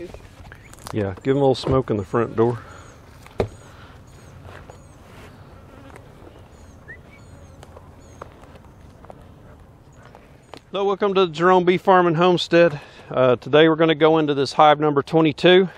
too? Yeah, give them a little smoke in the front door. So welcome to the Jerome Bee Farm and Homestead. Today we're going to go into this hive number 22.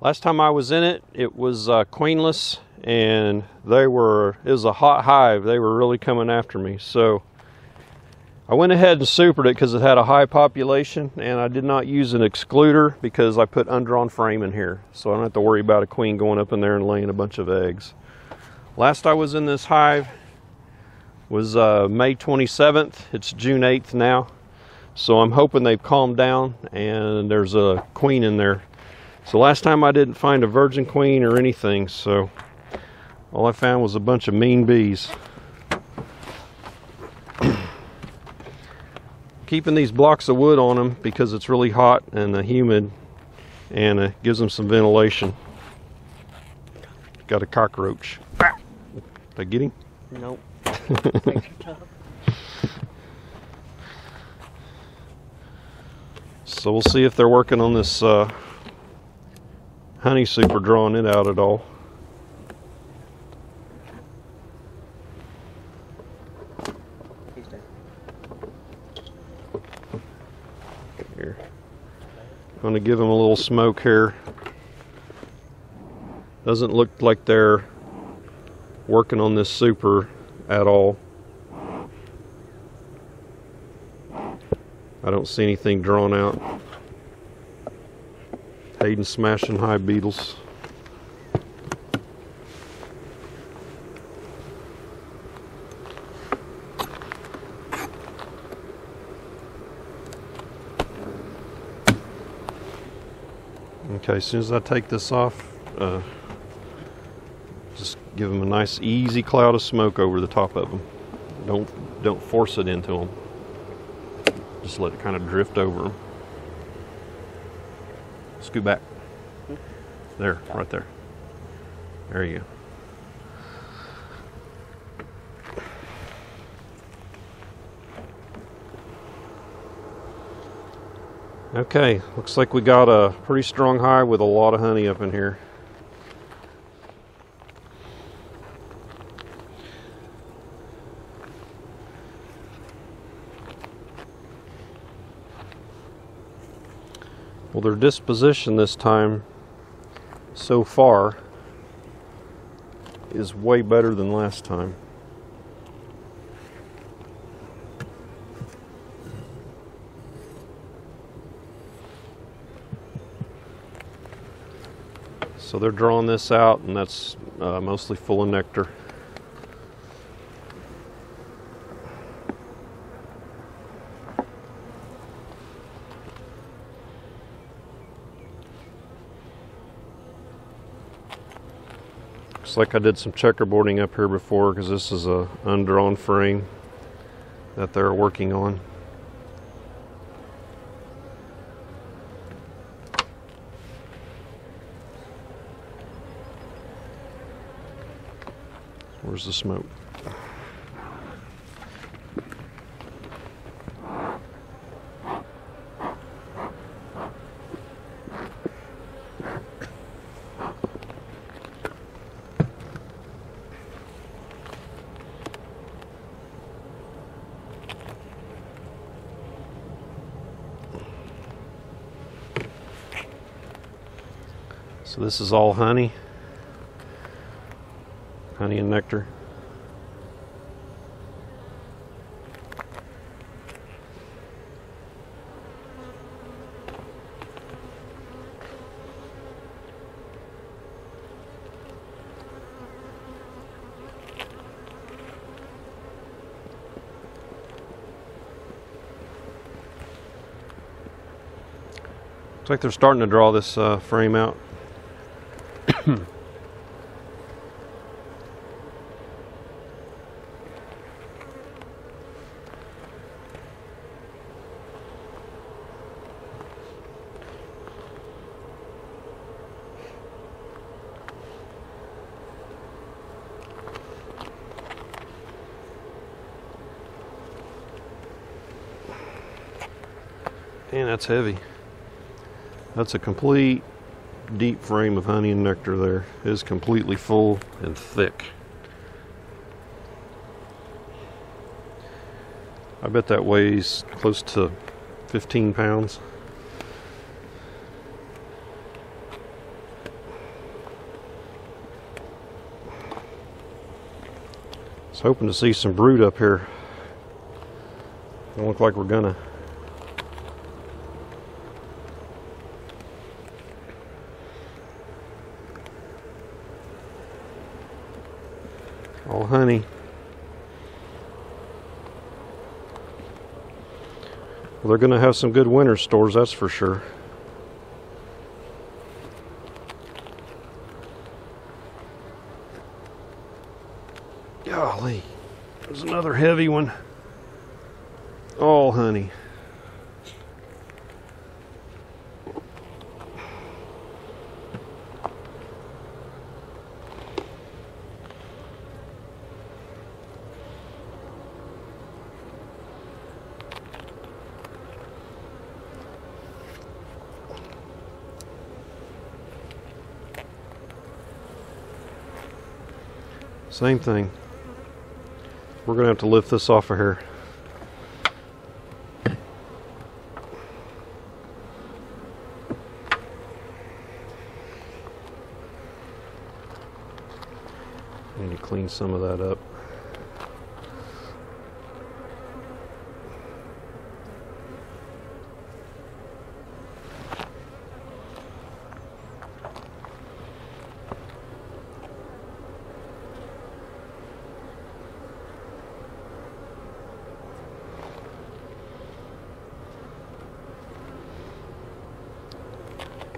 Last time I was in it, it was queenless, and it was a hot hive. They were really coming after me. So I went ahead and supered it because it had a high population, and I did not use an excluder because I put undrawn frame in here. So I don't have to worry about a queen going up in there and laying a bunch of eggs. Last I was in this hive was May 27th. It's June 8th now. So I'm hoping they've calmed down and there's a queen in there. So last time I didn't find a virgin queen or anything. So all I found was a bunch of mean bees. Keeping these blocks of wood on them because it's really hot and humid, and it gives them some ventilation. Got a cockroach. Did I get him? Nope. So we'll see if they're working on this honey super, drawing it out at all. Here, I'm going to give them a little smoke here. Doesn't look like they're working on this super at all. I don't see anything drawn out. Hayden smashing hive beetles. Okay, as soon as I take this off, just give them a nice easy cloud of smoke over the top of them. Don't force it into them. Just let it kind of drift over them. Scoot back. There, right there. There you go. Okay, looks like we got a pretty strong hive with a lot of honey up in here. Well, their disposition this time so far is way better than last time. So they're drawing this out, and that's mostly full of nectar. Looks like I did some checkerboarding up here before, because this is a undrawn frame that they're working on. Where's the smoke? So this is all honey, honey and nectar. Looks like they're starting to draw this frame out. Man, that's heavy. That's a complete deep frame of honey and nectar there. It is completely full and thick. I bet that weighs close to 15 pounds. I was hoping to see some brood up here. Don't look like we're gonna. All honey. Well, they're going to have some good winter stores, that's for sure. Golly, there's another heavy one. All honey. Same thing. We're going to have to lift this off of here. Need to clean some of that up.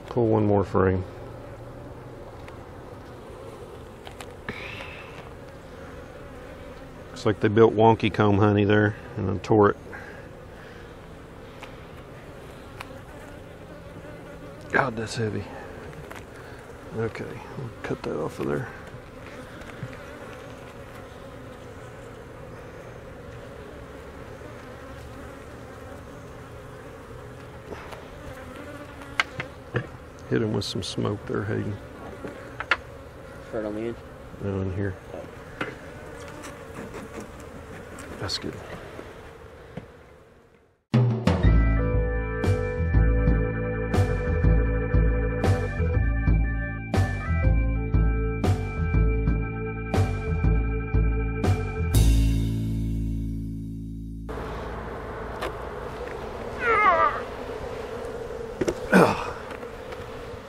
Pull one more frame. Looks like they built wonky comb honey there and then tore it. God, that's heavy. Okay, we'll cut that off of there. Hit him with some smoke there, Hayden. Right on the end? No, in here. That's good.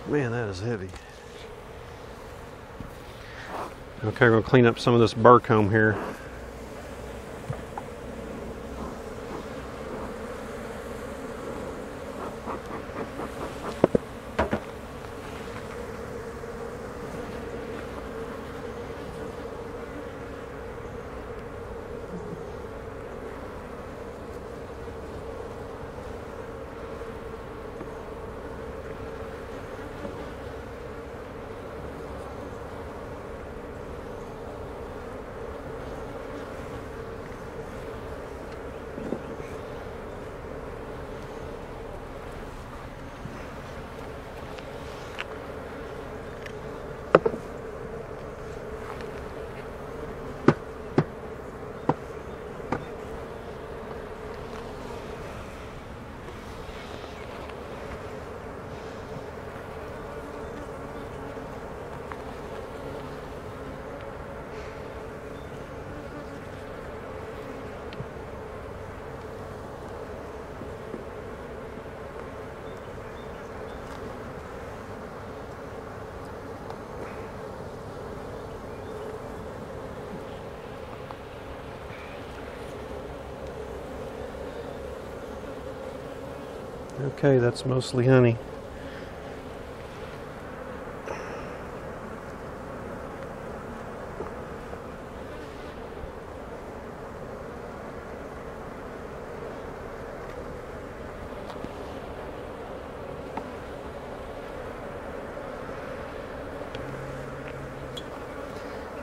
Man, that is heavy. Okay, we're going to clean up some of this bark comb here. Okay, that's mostly honey.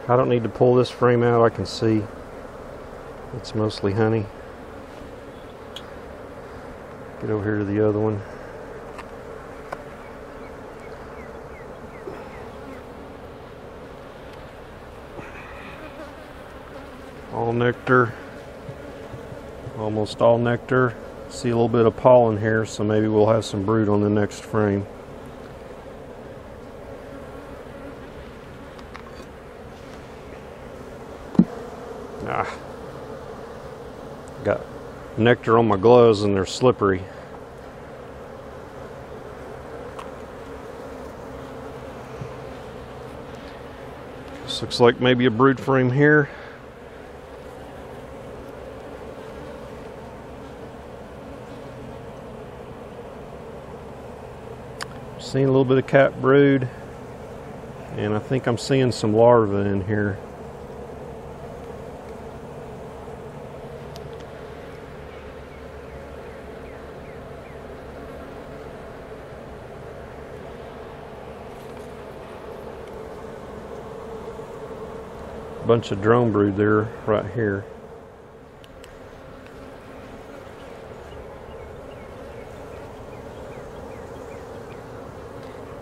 I don't need to pull this frame out, I can see it's mostly honey. Get over here to the other one. all nectar, almost all nectar. See a little bit of pollen here, so maybe we'll have some brood on the next frame. Ah, got nectar on my gloves and they're slippery. This looks like maybe a brood frame here. Seeing a little bit of cat brood, and I think I'm seeing some larvae in here. A bunch of drone brood there, right here.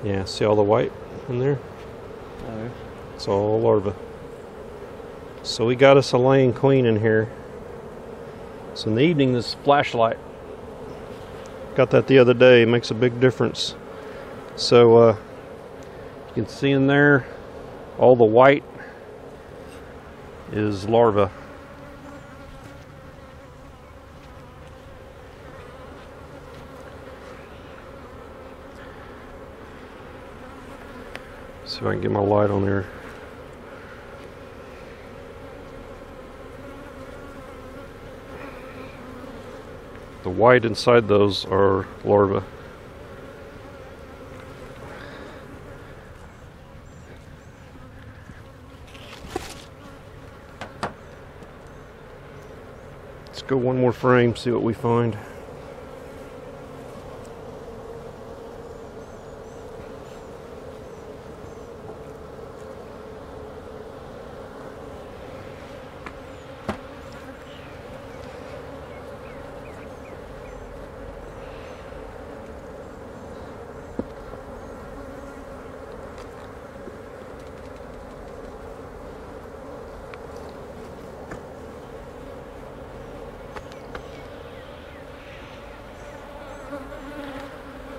Yeah, see all the white in there? No. It's all larvae. So we got us a laying queen in here. So in the evening, this flashlight. Got that the other day. It makes a big difference. So you can see in there, all the white is larvae. See if I can get my light on there. The white inside those are larvae. Let's go one more frame, see what we find.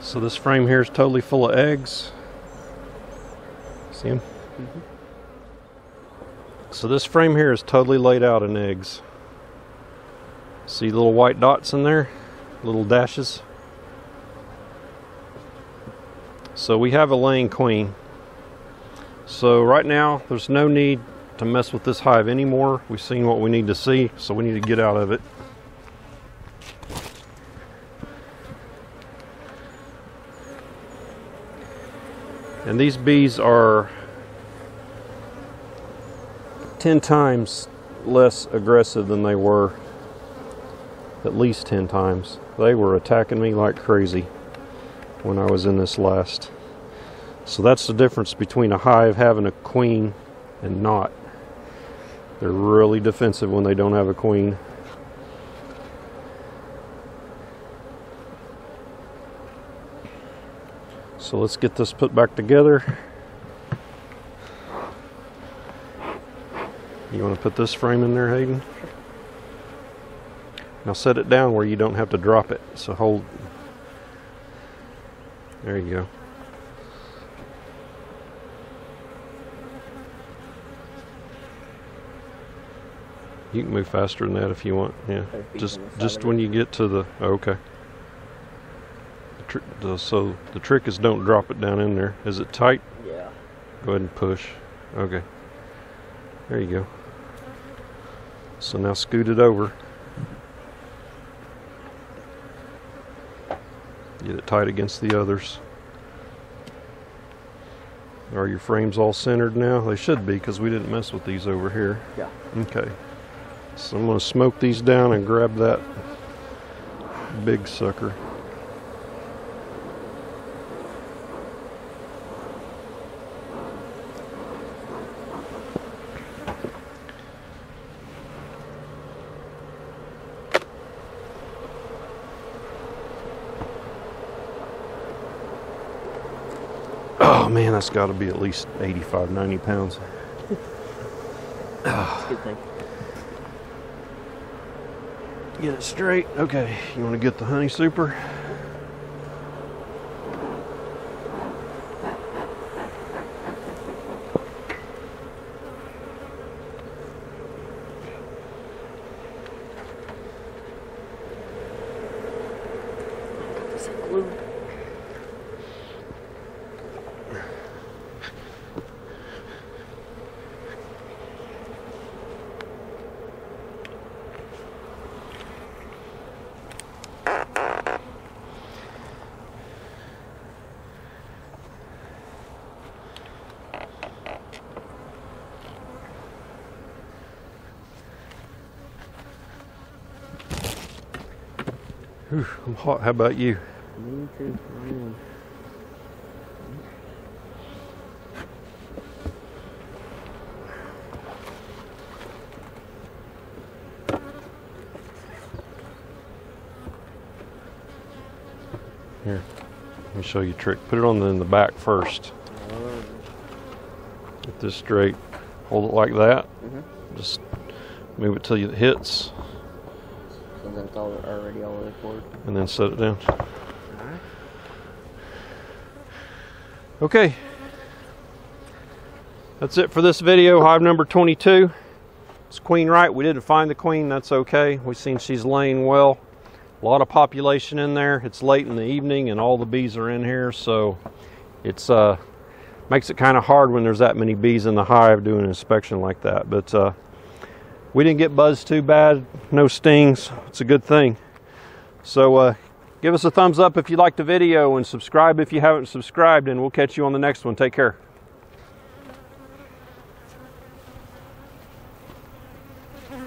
So this frame here is totally full of eggs. See them? Mm-hmm. So this frame here is totally laid out in eggs. See little white dots in there? Little dashes. So we have a laying queen. So right now there's no need to mess with this hive anymore. We've seen what we need to see, so we need to get out of it. And these bees are 10 times less aggressive than they were, at least 10 times. They were attacking me like crazy when I was in this last. So that's the difference between a hive having a queen and not. They're really defensive when they don't have a queen. So let's get this put back together. You want to put this frame in there, Hayden? Now set it down where you don't have to drop it. So hold. There you go. You can move faster than that if you want. Yeah. Just when you get to the. Oh, okay. So the trick is don't drop it down in there. Is it tight? Yeah. Go ahead and push. Okay. There you go. So now scoot it over. Get it tight against the others. Are your frames all centered now? They should be because we didn't mess with these over here. Yeah. Okay. So I'm going to smoke these down and grab that big sucker. Man, that's got to be at least 85, 90 pounds. That's a good thing. get it straight. Okay, you want to get the honey super? Whew, I'm hot. How about you? Me too. Here, let me show you a trick. Put it on in the back first. Get this straight. Hold it like that. Mm-hmm. Just move it till it hits. It's already all the cord. And then set it down. Alright. Okay. That's it for this video. Hive number 22. It's queen right. We didn't find the queen. That's okay. We've seen she's laying well. A lot of population in there. It's late in the evening and all the bees are in here, so it's makes it kind of hard when there's that many bees in the hive doing an inspection like that. But we didn't get buzzed too bad, no stings. It's a good thing. So give us a thumbs up if you liked the video and subscribe if you haven't subscribed, and we'll catch you on the next one. Take care.